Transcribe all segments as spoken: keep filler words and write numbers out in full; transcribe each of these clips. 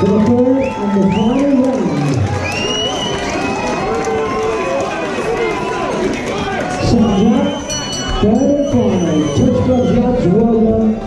for the third and the final round. Second round, third and final. Touch gloves out to Roya.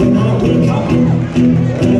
When I wake up